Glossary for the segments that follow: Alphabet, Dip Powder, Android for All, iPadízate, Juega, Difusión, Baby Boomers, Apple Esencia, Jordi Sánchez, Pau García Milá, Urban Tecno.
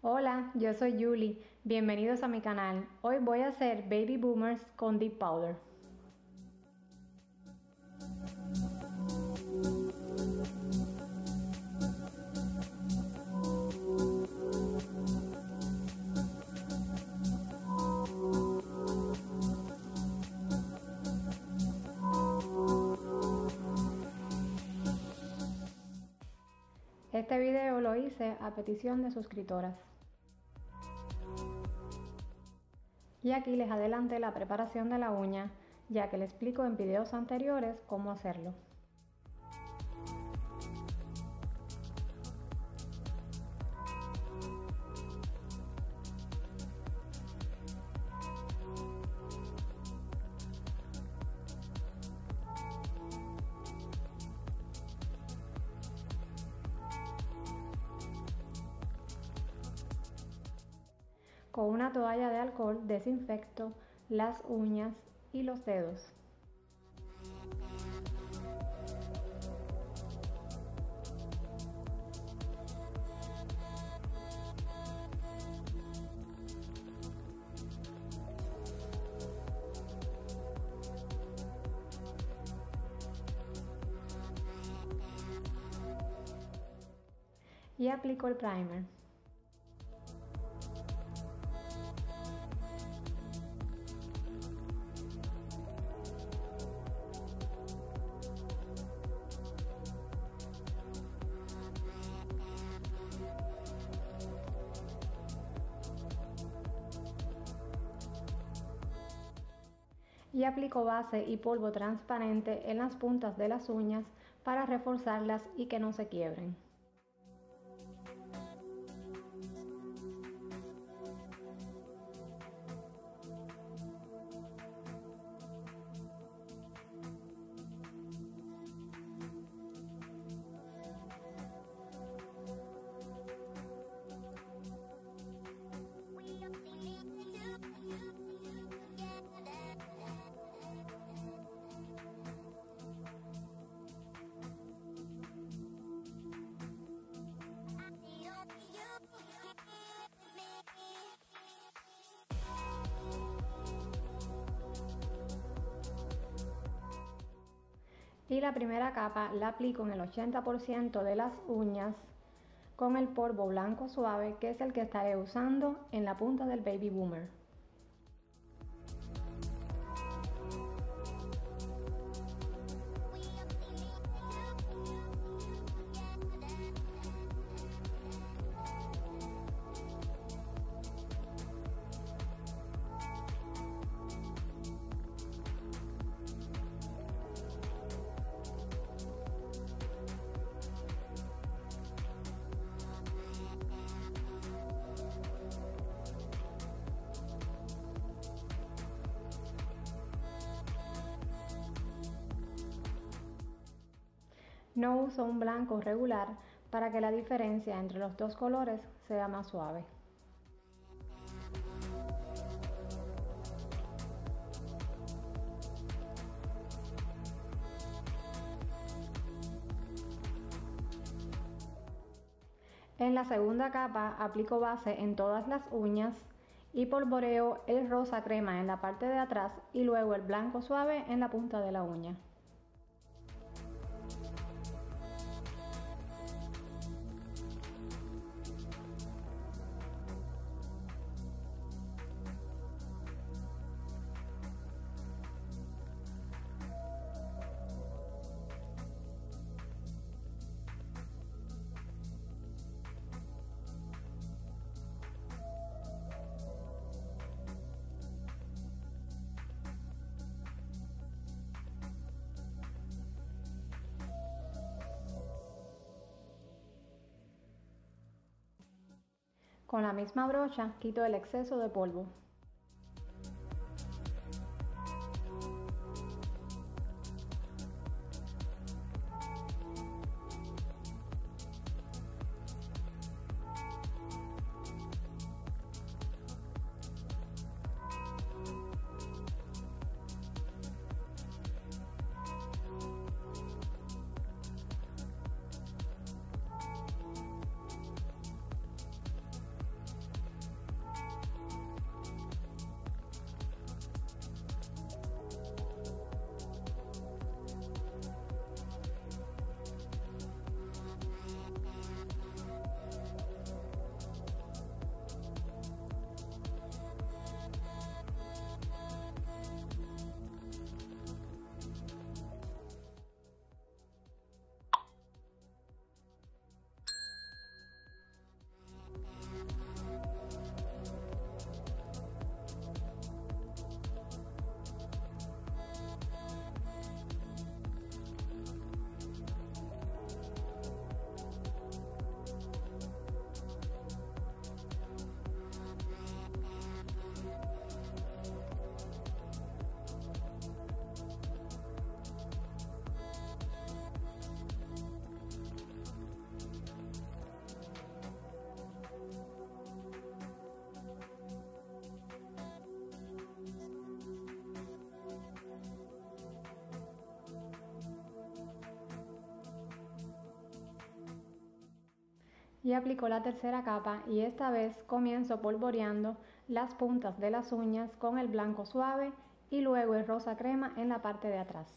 Hola, yo soy Julie, bienvenidos a mi canal. Hoy voy a hacer Baby Boomers con Dip Powder. Este video lo hice a petición de suscriptoras. Y aquí les adelanté la preparación de la uña, ya que les explico en videos anteriores cómo hacerlo. Con una toalla de alcohol desinfecto las uñas y los dedos. Y aplico el primer. Y aplico base y polvo transparente en las puntas de las uñas para reforzarlas y que no se quiebren. Y la primera capa la aplico en el 80% de las uñas con el polvo blanco suave, que es el que estaré usando en la punta del Baby Boomer. No uso un blanco regular para que la diferencia entre los dos colores sea más suave. En la segunda capa aplico base en todas las uñas y polvoreo el rosa crema en la parte de atrás y luego el blanco suave en la punta de la uña. Con la misma brocha quito el exceso de polvo. y aplico la tercera capa, y esta vez comienzo polvoreando las puntas de las uñas con el blanco suave y luego el rosa crema en la parte de atrás.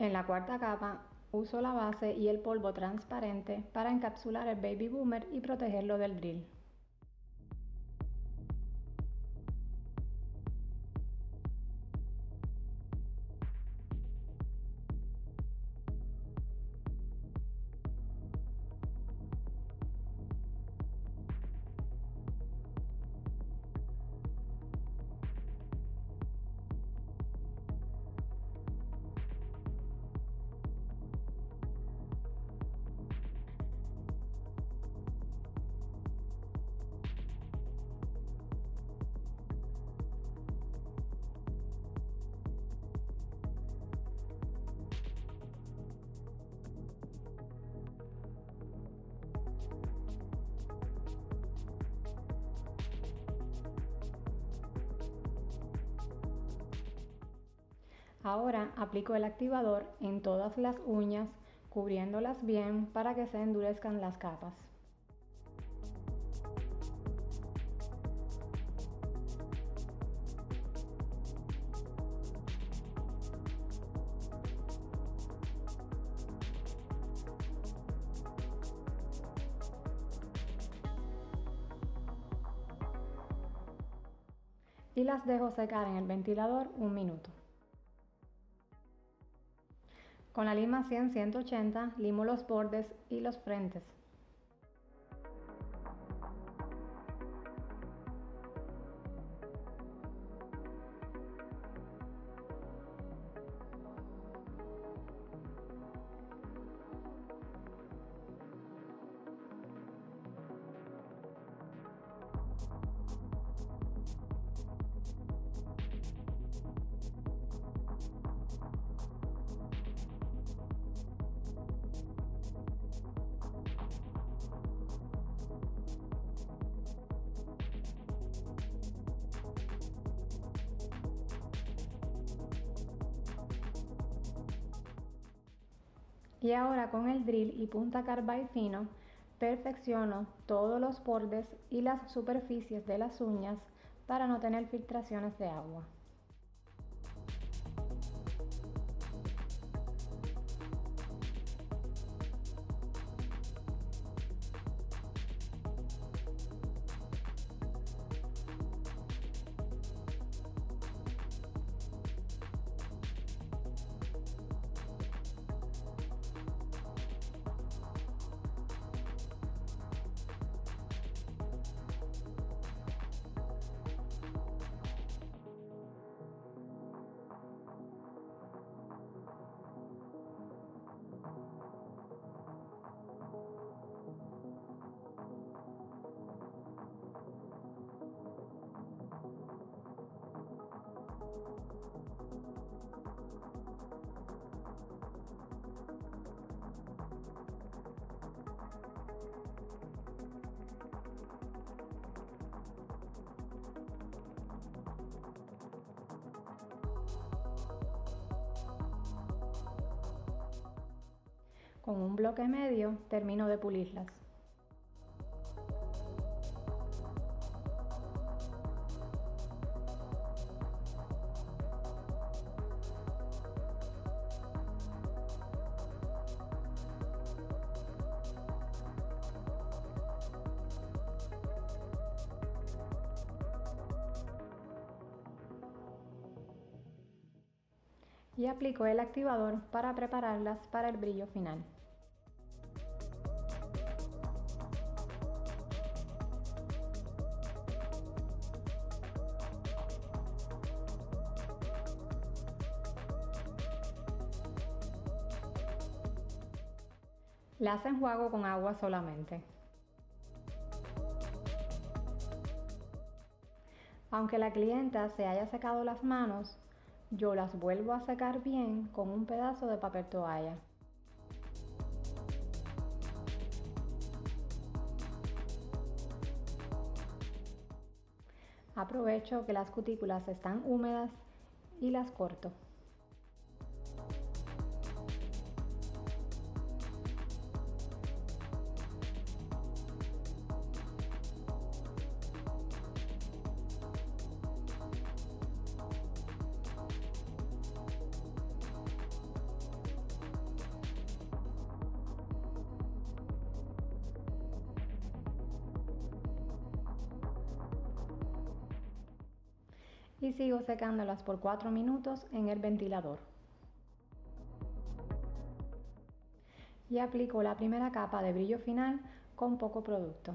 En la cuarta capa uso la base y el polvo transparente para encapsular el Baby Boomer y protegerlo del drill. Ahora aplico el activador en todas las uñas, cubriéndolas bien para que se endurezcan las capas. Y las dejo secar en el ventilador un minuto. Con la lima 100-180 limo los bordes y los frentes. Y ahora con el drill y punta carbide fino, perfecciono todos los bordes y las superficies de las uñas para no tener filtraciones de agua. con un bloque medio termino de pulirlas. Y aplico el activador para prepararlas para el brillo final. Las enjuago con agua solamente. Aunque la clienta se haya secado las manos, yo las vuelvo a secar bien con un pedazo de papel toalla. Aprovecho que las cutículas están húmedas y las corto. Y sigo secándolas por 4 minutos en el ventilador. Y aplico la primera capa de brillo final con poco producto.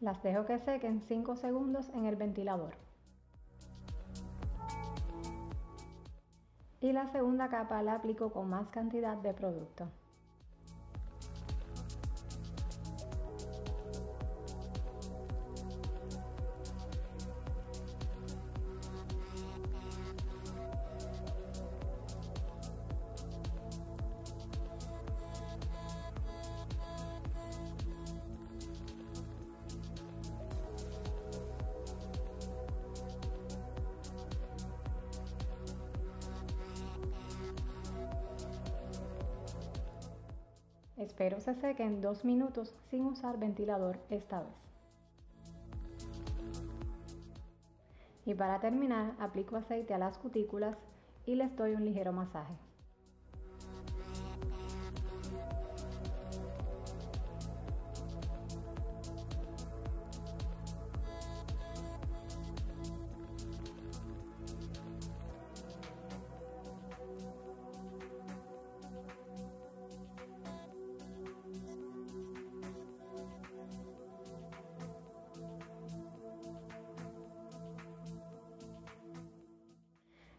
Las dejo que sequen 5 segundos en el ventilador. Y la segunda capa la aplico con más cantidad de producto. Espero se sequen 2 minutos sin usar ventilador esta vez. Y para terminar, aplico aceite a las cutículas y les doy un ligero masaje.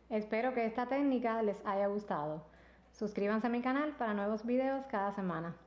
Espero que esta técnica les haya gustado. Suscríbanse a mi canal para nuevos videos cada semana.